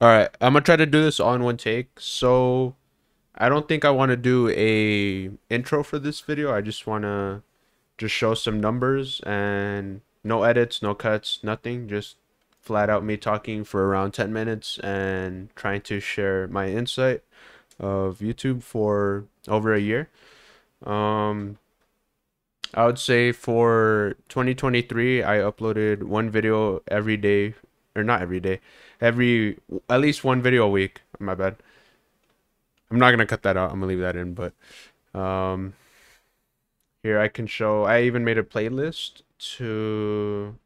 All right, I'm gonna try to do this all in one take. So I don't think I want to do a intro for this video. I just want to just show some numbers and no edits, no cuts, nothing. Just flat out me talking for around 10 minutes and trying to share my insight of YouTube for over a year. I would say for 2023, I uploaded one video every day, or not every day, at least one video a week. My bad. I'm not going to cut that out. I'm going to leave that in, but here I can show, I even made a playlist to,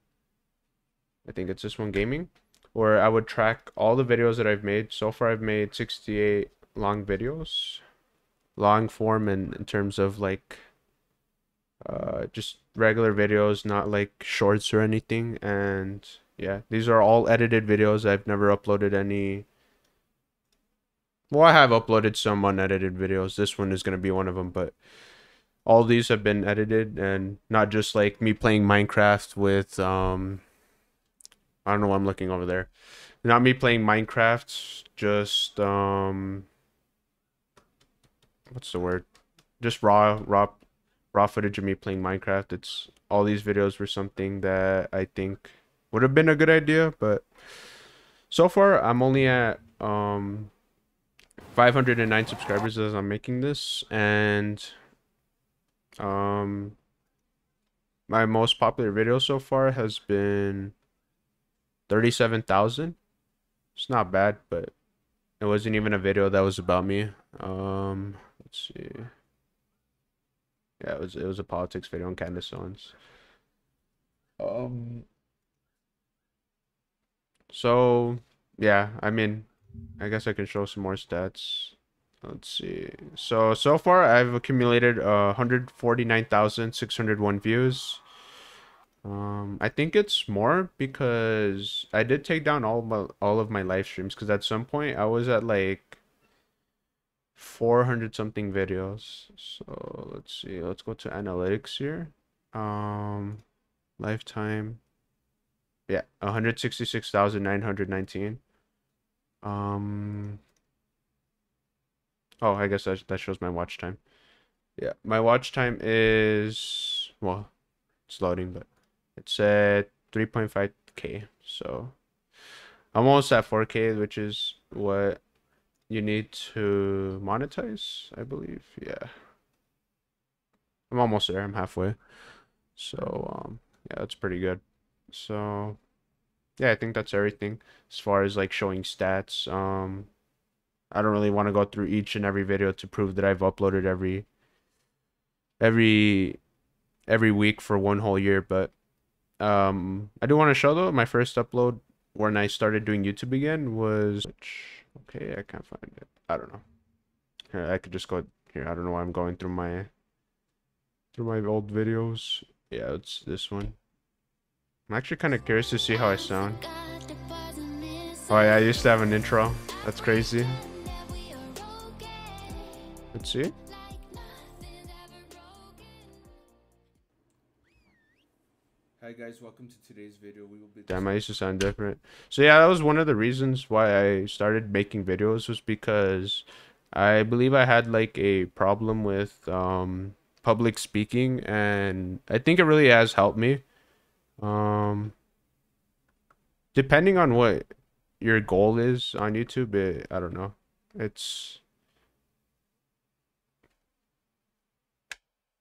I think it's this one, gaming, where I would track all the videos that I've made. So far, I've made 68 long videos, long form, and in terms of like just regular videos, not like shorts or anything. And yeah, these are all edited videos. I've never uploaded any. Well, I have uploaded some unedited videos. This one is going to be one of them, but all these have been edited, and not just like me playing Minecraft with, I don't know why I'm looking over there. Not me playing Minecraft, just, what's the word? Just raw footage of me playing Minecraft. It's all these videos were something that I think would have been a good idea, but so far I'm only at, 509 subscribers as I'm making this, and my most popular video so far has been 37,000. It's not bad, but it wasn't even a video that was about me. Let's see. Yeah, it was a politics video on Candace Owens. So yeah, I mean, I guess I can show some more stats. Let's see. So far I've accumulated 149,601 views. I think it's more because I did take down all of my live streams, because at some point I was at like 400 something videos. So let's see. Let's go to analytics here. Lifetime. Yeah, 166,919. Oh, I guess that shows my watch time. Yeah, my watch time is, well, it's loading, but it's at 3.5K. So I'm almost at 4K, which is what you need to monetize, I believe. Yeah, I'm almost there. I'm halfway. So yeah, that's pretty good. So yeah, I think that's everything as far as like showing stats. I don't really want to go through each and every video to prove that I've uploaded every week for one whole year, but I do want to show though my first upload when I started doing YouTube again was, okay, I can't find it. I don't know. Here, I could just go here. I don't know why I'm going through my old videos. Yeah, it's this one. I'm actually kind of curious to see how I sound. Oh yeah, I used to have an intro. That's crazy. Let's see. Hi guys, welcome to today's video. We will be. Damn, I used to sound different. So yeah, that was one of the reasons why I started making videos, was because I believe I had like a problem with public speaking, and I think it really has helped me. Depending on what your goal is on YouTube, I don't know. It's,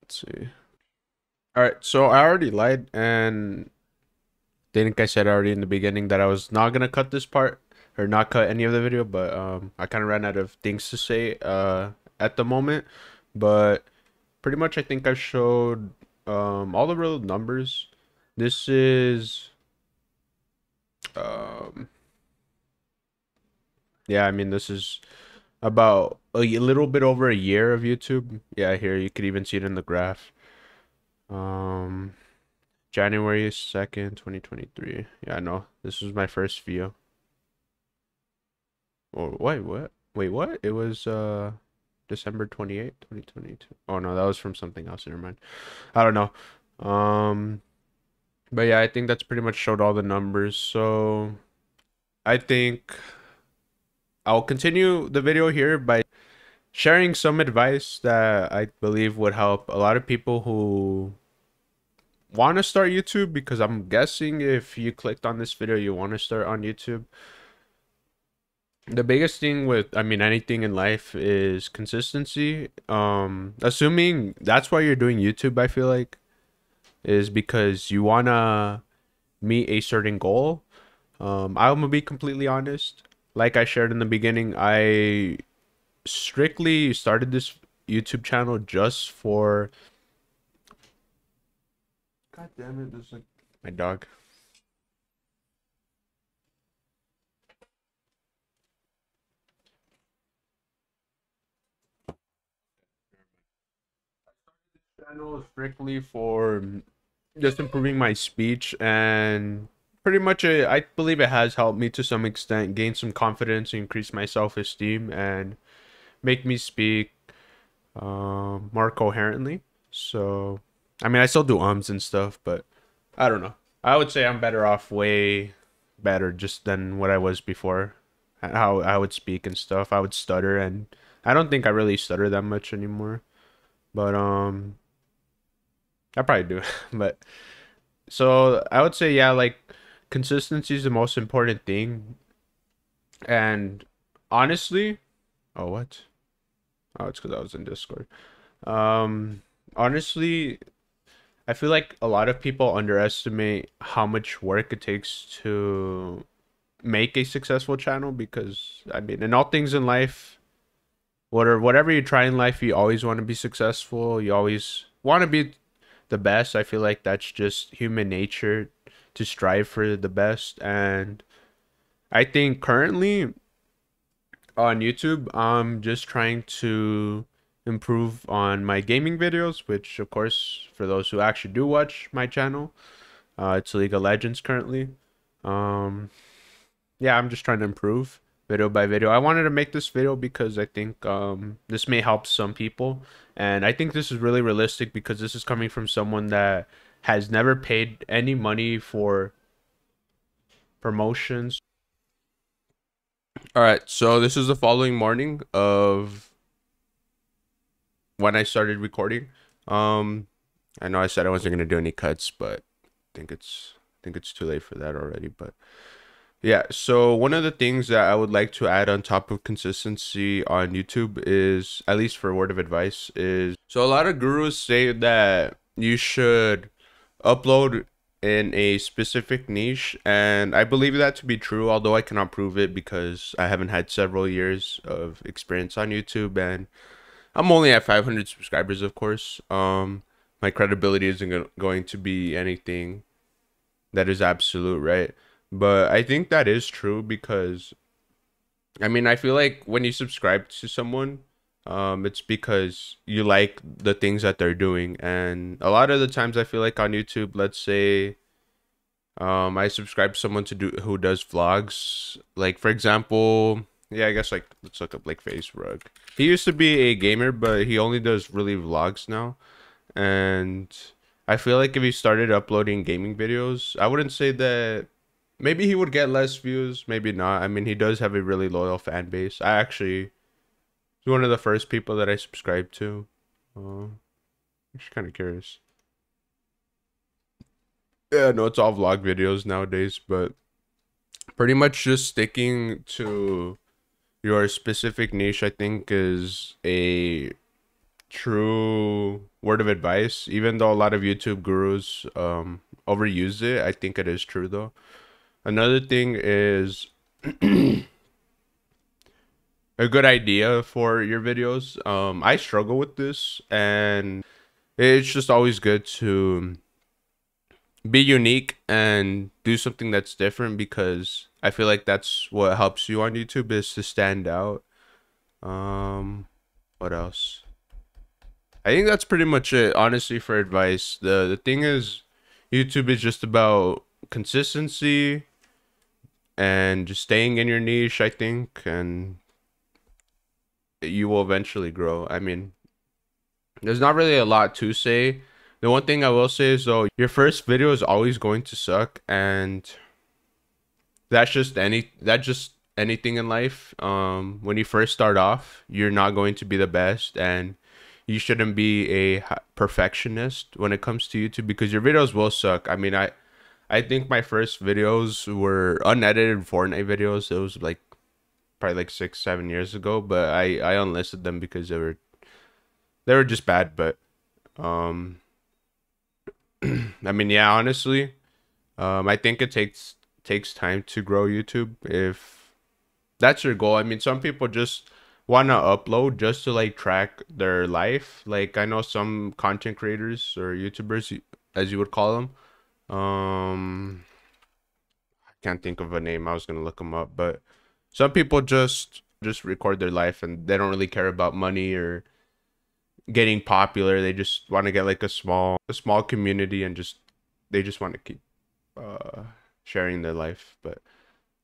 let's see. All right, so I already lied, and I think I said already in the beginning that I was not gonna cut this part or not cut any of the video, but I kind of ran out of things to say at the moment. But pretty much I think I showed all the real numbers. This is, yeah, I mean, this is about a little bit over a year of YouTube. Yeah, here, you could even see it in the graph. January 2nd, 2023. Yeah, I know. This was my first view. Oh, wait, what? Wait, what? It was, December 28th, 2022. Oh, no, that was from something else. Never mind. I don't know. But yeah, I think that's pretty much showed all the numbers. So I think I'll continue the video here by sharing some advice that I believe would help a lot of people who want to start YouTube, because I'm guessing if you clicked on this video, you want to start on YouTube. The biggest thing with, I mean, anything in life is consistency. Assuming that's why you're doing YouTube, I feel like, is because you want to meet a certain goal. I'm going to be completely honest. Like I shared in the beginning, I strictly started this YouTube channel just for... God damn it, there's like my dog. Channel strictly for just improving my speech, and pretty much I believe it has helped me to some extent gain some confidence, increase my self-esteem, and make me speak more coherently. So I mean, I still do ums and stuff, but I don't know, I would say I'm better off, way better just than what I was before, how I would speak and stuff. I would stutter, and I don't think I really stutter that much anymore, but I probably do. But so I would say, yeah, like consistency is the most important thing. And honestly, oh, what? Oh, it's because I was in Discord. Honestly, I feel like a lot of people underestimate how much work it takes to make a successful channel, because I mean, in all things in life, whatever you try in life, you always want to be successful. You always want to be the best. I feel like that's just human nature, to strive for the best. And I think currently on YouTube, I'm just trying to improve on my gaming videos, which of course, for those who actually do watch my channel, it's League of Legends currently. Yeah, I'm just trying to improve video by video. I wanted to make this video because I think this may help some people, and I think this is really realistic, because this is coming from someone that has never paid any money for promotions. All right, so this is the following morning of when I started recording. I know I said I wasn't gonna do any cuts, but I think it's too late for that already. But yeah, so one of the things that I would like to add on top of consistency on YouTube is, at least for a word of advice, is, so a lot of gurus say that you should upload in a specific niche, and I believe that to be true, although I cannot prove it because I haven't had several years of experience on YouTube, and I'm only at 500 subscribers, of course. My credibility isn't going to be anything that is absolute, right? But I think that is true, because I mean, I feel like when you subscribe to someone, it's because you like the things that they're doing. And a lot of the times I feel like on YouTube, let's say I subscribe to someone who does vlogs. Like for example, yeah, I guess like let's look up like Face Rug. He used to be a gamer, but he only does really vlogs now. And I feel like if he started uploading gaming videos, I wouldn't say that. Maybe he would get less views, maybe not. I mean, he does have a really loyal fan base. I actually, he's one of the first people that I subscribed to. I'm just kind of curious. Yeah, no, it's all vlog videos nowadays, but pretty much just sticking to your specific niche, I think, is a true word of advice. Even though a lot of YouTube gurus overuse it, I think it is true though. Another thing is a good idea for your videos. I struggle with this, and it's just always good to be unique and do something that's different, because I feel like that's what helps you on YouTube, is to stand out. What else? I think that's pretty much it, honestly, for advice. The thing is, YouTube is just about consistency and just staying in your niche, I think, and you will eventually grow. I mean, there's not really a lot to say. The one thing I will say is, though, your first video is always going to suck, and that's just anything in life, when you first start off, you're not going to be the best, and you shouldn't be a perfectionist when it comes to YouTube, because your videos will suck. I mean, I think my first videos were unedited Fortnite videos. It was like probably like 6-7 years ago, but I unlisted them because they were just bad. But I mean, yeah, honestly, I think it takes time to grow YouTube if that's your goal. I mean, some people just want to upload just to like track their life. Like, I know some content creators or YouTubers, as you would call them, I can't think of a name. I was gonna look them up, but some people just record their life and they don't really care about money or getting popular. They just want to get like a small community, and they just want to keep sharing their life. But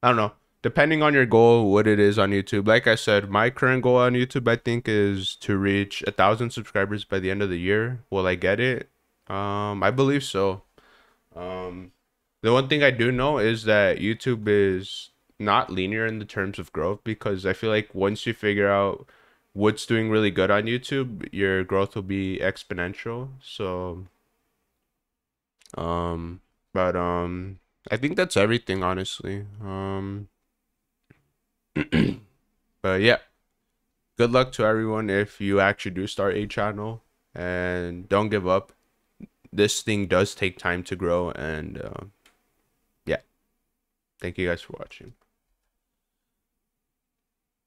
I don't know, depending on your goal, what it is on YouTube. Like I said, my current goal on YouTube, I think, is to reach 1,000 subscribers by the end of the year. Will I get it? I believe so. The one thing I do know is that YouTube is not linear in the terms of growth, because I feel like once you figure out what's doing really good on YouTube, your growth will be exponential. So I think that's everything, honestly. But yeah, good luck to everyone if you actually do start a channel, and don't give up. This thing does take time to grow, and yeah, thank you guys for watching.